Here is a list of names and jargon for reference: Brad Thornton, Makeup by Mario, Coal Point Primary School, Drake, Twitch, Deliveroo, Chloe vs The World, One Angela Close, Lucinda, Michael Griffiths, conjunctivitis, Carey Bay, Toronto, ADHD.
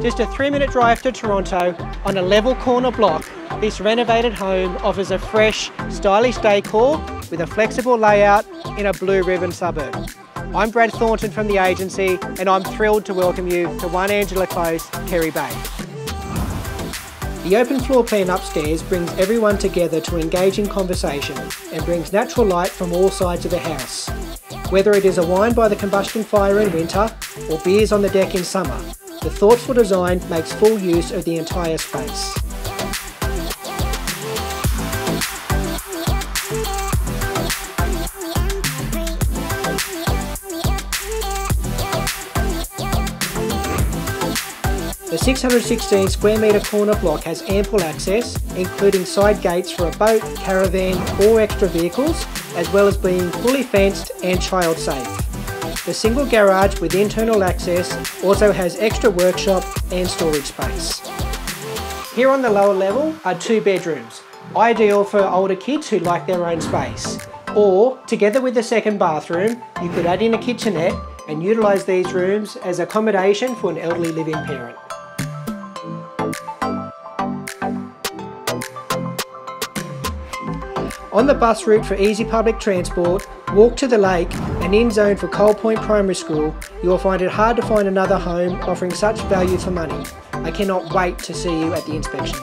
Just a 3-minute drive to Toronto, on a level corner block, this renovated home offers a fresh, stylish decor with a flexible layout in a blue ribbon suburb. I'm Brad Thornton from the agency, and I'm thrilled to welcome you to One Angela Close, Carey Bay. The open floor plan upstairs brings everyone together to engage in conversation and brings natural light from all sides of the house. Whether it is a wine by the combustion fire in winter or beers on the deck in summer, the thoughtful design makes full use of the entire space. The 616 square metre corner block has ample access, including side gates for a boat, caravan or extra vehicles, as well as being fully fenced and child safe. The single garage with internal access also has extra workshop and storage space. Here on the lower level are 2 bedrooms, ideal for older kids who like their own space. Or, together with the second bathroom, you could add in a kitchenette and utilise these rooms as accommodation for an elderly living parent. On the bus route for easy public transport, walk to the lake and in zone for Coal Point Primary School, you will find it hard to find another home offering such value for money. I cannot wait to see you at the inspection.